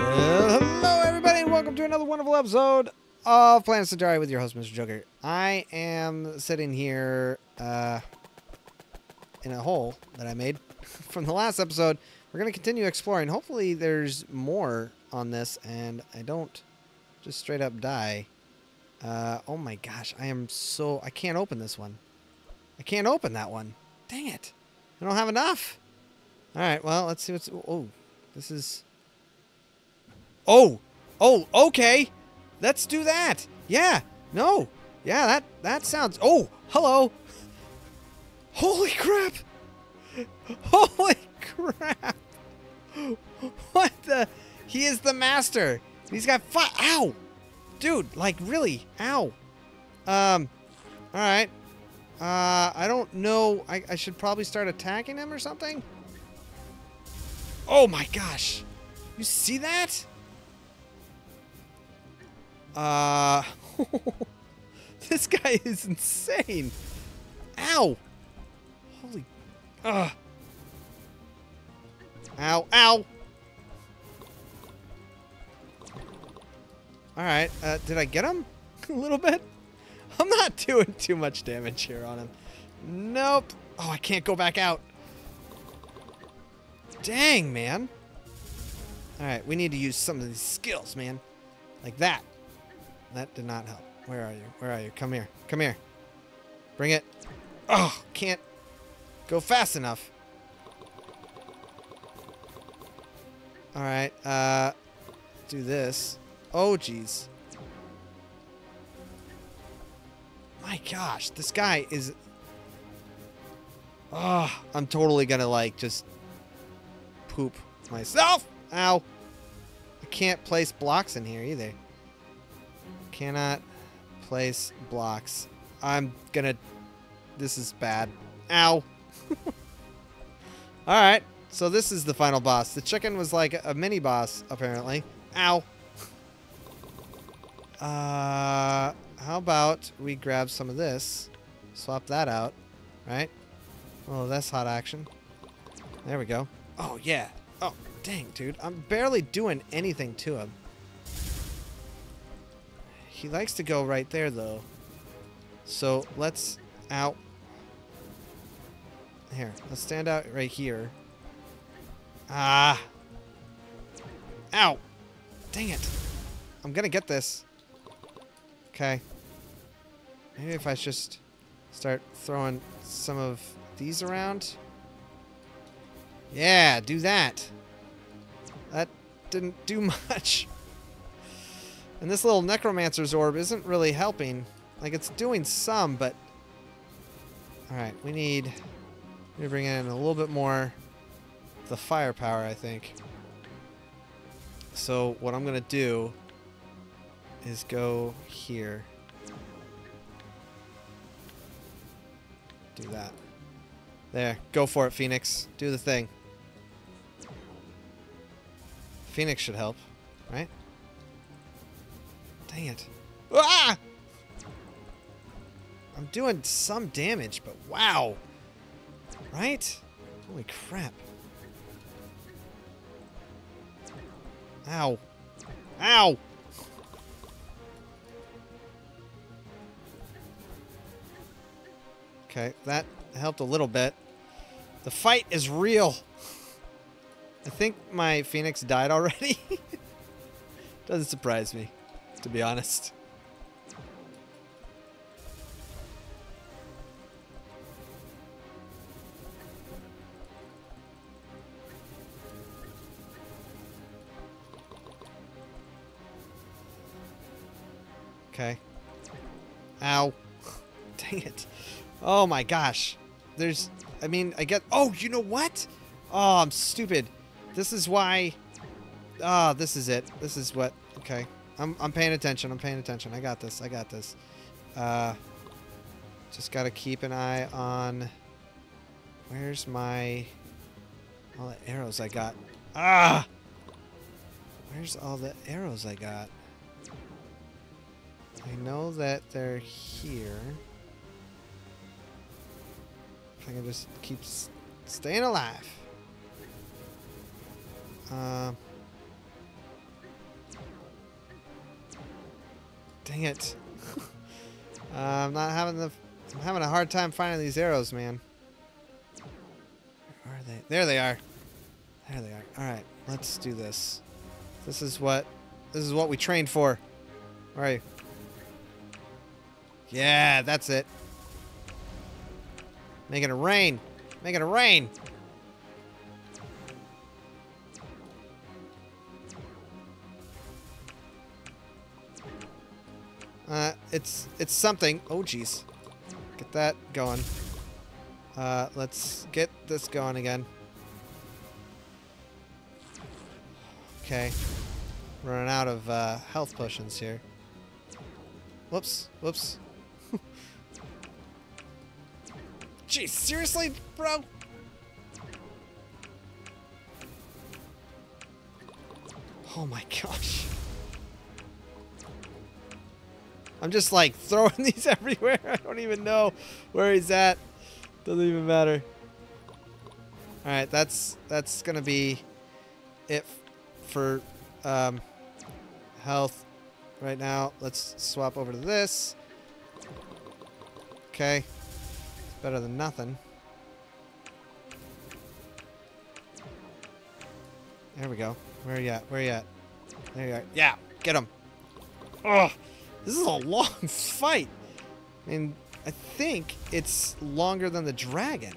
Hello everybody and welcome to another wonderful episode of Planet Centauri with your host, Mr. Joker. I am sitting here in a hole that I made from the last episode. We're going to continue exploring. Hopefully there's more on this and I don't just straight up die. Oh my gosh, I can't open this one. I can't open that one. Dang it. I don't have enough. Alright, well, let's see what's... Oh, this is... Oh, okay. Let's do that. Yeah. No. Yeah, that sounds... Oh, hello. Holy crap. Holy crap. What the... He is the master. He's got five... Ow. Dude, like, really. Ow. Alright. I don't know. I should probably start attacking him or something. Oh my gosh. You see that? This guy is insane. Ow. Holy. Ugh. Ow. Ow. Alright. Did I get him? A little bit? I'm not doing too much damage here on him. Nope. Oh, I can't go back out. Dang, man. Alright, we need to use some of these skills, man. Like that. That did not help. Where are you? Where are you? Come here. Come here. Bring it. Oh, can't go fast enough. Alright, do this. Oh, jeez. My gosh, this guy is... Oh, I'm totally gonna, like, just poop myself. Ow. I can't place blocks in here either. Cannot place blocks. I'm gonna... This is bad. Ow. Alright. So this is the final boss. The chicken was like a mini boss, apparently. Ow. How about we grab some of this. Swap that out. Right? Oh, that's hot action. There we go. Oh, yeah. Oh, dang, dude. I'm barely doing anything to him. He likes to go right there, though. So, let's... Ow. Here. Let's stand out right here. Ah. Ow. Dang it. I'm gonna get this. Okay. Maybe if I just start throwing some of these around. Yeah, do that. That didn't do much. And this little necromancer's orb isn't really helping. Like, it's doing some, but... Alright, we need to bring in a little bit more the firepower, I think. So, what I'm going to do is go here. Do that. There. Go for it, Phoenix. Do the thing. Phoenix should help, right? Dang it. Ah! I'm doing some damage, but wow. Right? Holy crap. Ow. Ow! Okay, that helped a little bit. The fight is real. I think my Phoenix died already. Doesn't surprise me, to be honest. Okay. Ow. Dang it. Oh my gosh. There's... I mean, I get... Oh, you know what? Oh, I'm stupid. This is why... Ah, this is it. This is what... Okay. I'm paying attention. I'm paying attention. I got this. I got this. Just gotta keep an eye on... Where's my... All the arrows I got. Ah! Where's all the arrows I got? I know that they're here. I can just keep staying alive. Dang it. I'm having a hard time finding these arrows, man. Where are they? There they are. There they are. All right, let's do this. This is what we trained for. Where are you? Yeah, that's it. Make it rain. Make it rain. It's something. Oh, jeez. Get that going. Let's get this going again. Okay. Running out of health potions here. Whoops. Whoops. Jeez, seriously, bro? Oh my gosh. I'm just like throwing these everywhere. I don't even know where he's at. Doesn't even matter. All right, that's gonna be it for health right now. Let's swap over to this. Okay, it's better than nothing. There we go. Where you at? Where you at? There you are. Yeah, get him. Ugh. This is a long fight. I mean, I think it's longer than the dragon.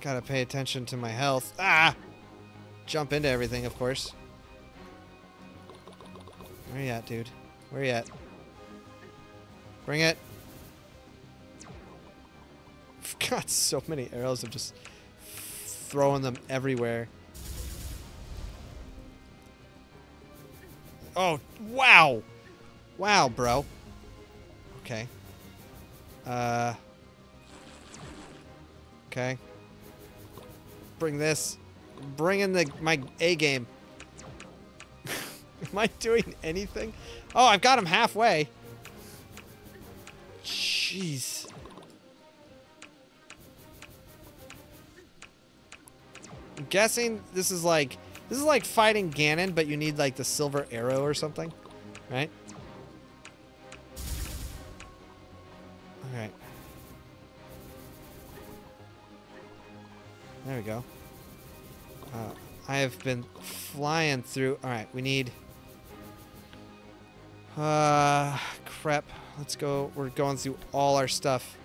Gotta pay attention to my health. Ah! Jump into everything, of course. Where you at, dude? Where you at? Bring it. I've got so many arrows. I'm just throwing them everywhere. Oh, wow. Wow, bro. Okay. Okay. Bring this. Bring in my A game. Am I doing anything? Oh, I've got him halfway. Jeez. I'm guessing this is like fighting Ganon, but you need like the silver arrow or something, right? All right. There we go. I have been flying through. All right, we need. Crap. Let's go. We're going through all our stuff.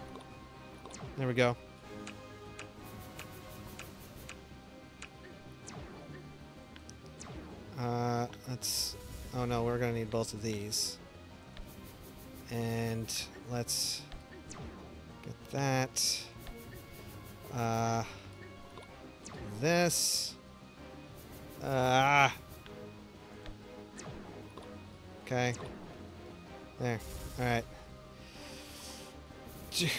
There we go. Let's, oh no, we're gonna need both of these. And let's get that. This. Okay. There. Alright. Dude,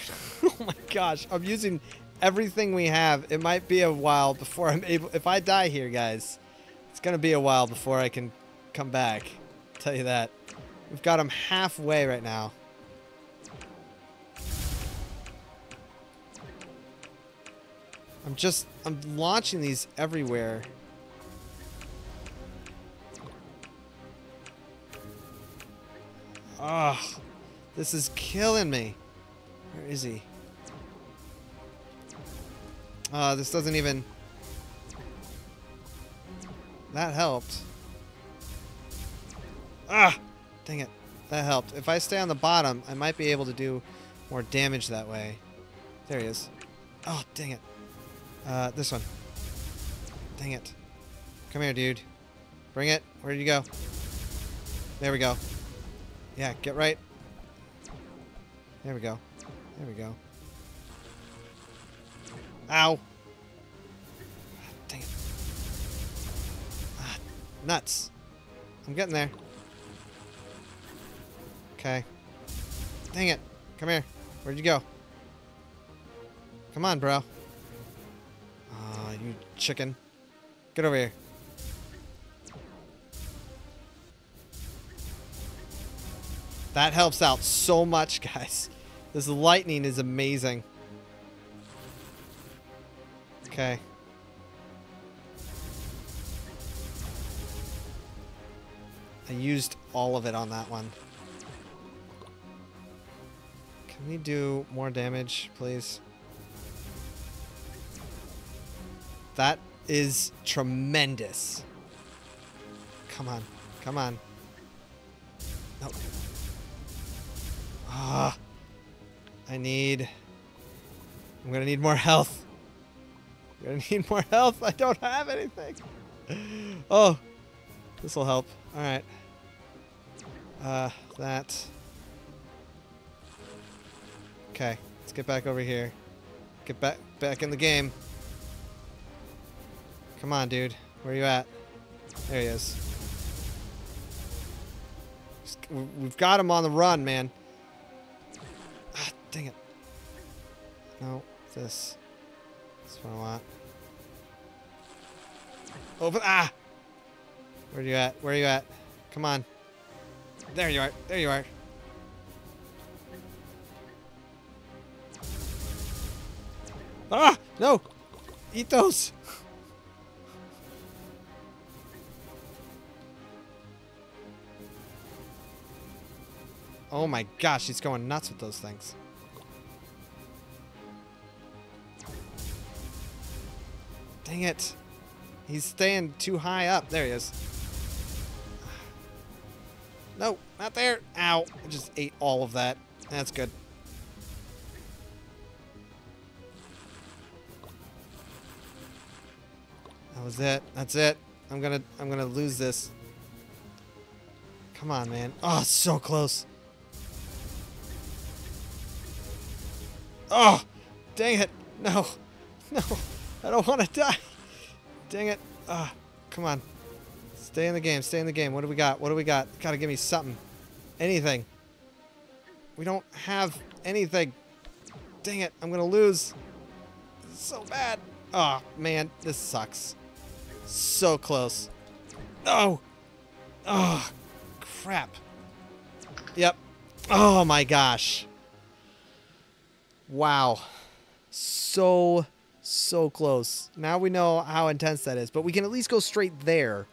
oh my gosh, I'm using everything we have. It might be a while before I'm able, if I die here, guys. It's gonna be a while before I can come back. I'll tell you that. We've got him halfway right now. I'm launching these everywhere. Ugh, this is killing me. Where is he? This doesn't even. That helped. Ah! Dang it. That helped. If I stay on the bottom, I might be able to do more damage that way. There he is. Oh, dang it. This one. Dang it. Come here, dude. Bring it. Where did you go? There we go. Yeah, get right. There we go. There we go. Ow! Nuts. I'm getting there. Okay. Dang it. Come here. Where'd you go? Come on, bro. Aw, you chicken. Get over here. That helps out so much, guys. This lightning is amazing. Okay. I used all of it on that one. Can we do more damage, please? That is tremendous. Come on. Come on. Nope. Ah. I'm gonna need more health. I'm gonna need more health. I don't have anything. Oh. This will help. Alright. That. Okay. Let's get back over here. Get back in the game. Come on, dude. Where are you at? There he is. We've got him on the run, man. Ah, dang it. No, this. That's what I want. Open. Ah! Where are you at? Where are you at? Come on. There you are. There you are. Ah! No! Eat those! Oh my gosh, he's going nuts with those things. Dang it. He's staying too high up. There he is. No, not there. Ow. I just ate all of that. That's good. That was it. That's it. I'm gonna lose this. Come on, man. Oh, so close. Oh, dang it. No. No. I don't want to die. Dang it. Ah, come on. Stay in the game. Stay in the game. What do we got? What do we got? Gotta give me something. Anything. We don't have anything. Dang it. I'm gonna lose. This is so bad. Oh, man. This sucks. So close. No. Oh, crap. Yep. Oh, my gosh. Wow. So close. Now we know how intense that is, but we can at least go straight there.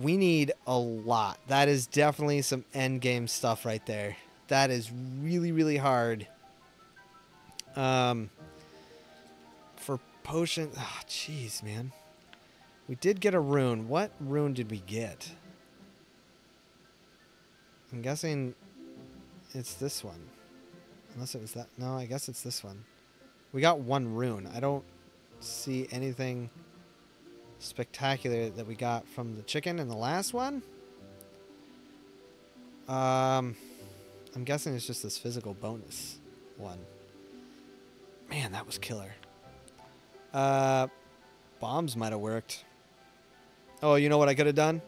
We need a lot. That is definitely some end game stuff right there. That is really hard. For potions, oh jeez, man. We did get a rune. What rune did we get? I'm guessing it's this one. Unless it was that. No, I guess it's this one. We got one rune. I don't see anything spectacular that we got from the chicken in the last one. I'm guessing it's just this physical bonus one. Man, that was killer. Bombs might have worked. Oh, you know what I could have done?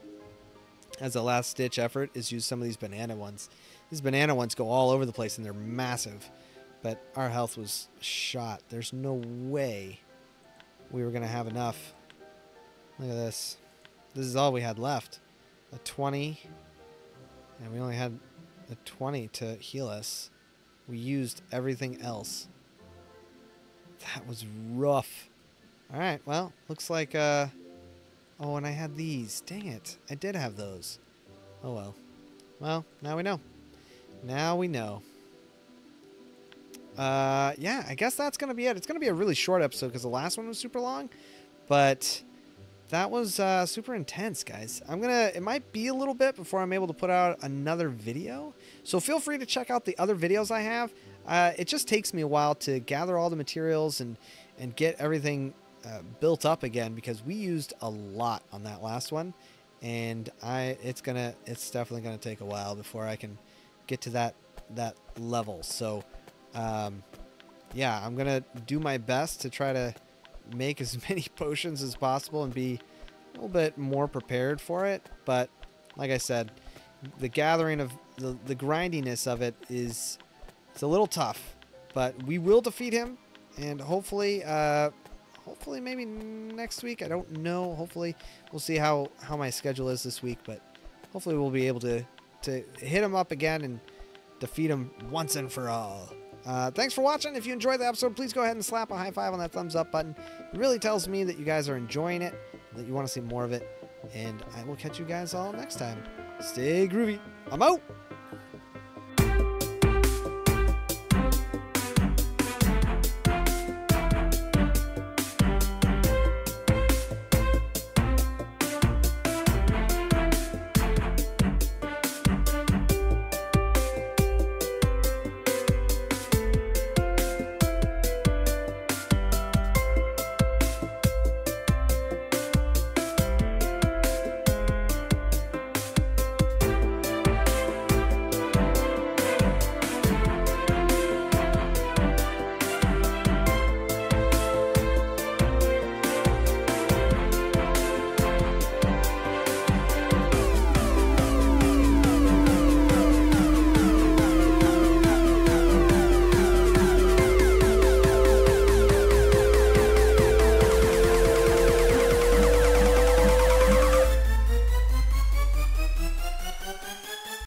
As a last-ditch effort is use some of these banana ones. These banana ones go all over the place, and they're massive. But our health was shot. There's no way we were going to have enough. Look at this. This is all we had left. A 20. And we only had a 20 to heal us. We used everything else. That was rough. Alright, well, looks like... Oh, and I had these. Dang it. I did have those. Oh, well. Well, now we know. Now we know. Yeah, I guess that's going to be it. It's going to be a really short episode because the last one was super long, but that was super intense, guys. It might be a little bit before I'm able to put out another video, so feel free to check out the other videos I have. It just takes me a while to gather all the materials and get everything built up again because we used a lot on that last one, and it's definitely gonna take a while before I can get to that level. So. Yeah, I'm going to do my best to try to make as many potions as possible and be a little bit more prepared for it. But like I said, the gathering of the grindiness of it is, it's a little tough, but we will defeat him. And hopefully, maybe next week. I don't know. Hopefully we'll see how my schedule is this week, but hopefully we'll be able to hit him up again and defeat him once and for all. Thanks for watching. If you enjoyed the episode, please go ahead and slap a high five on that thumbs up button. It really tells me that you guys are enjoying it, that you want to see more of it. And I will catch you guys all next time. Stay groovy. I'm out.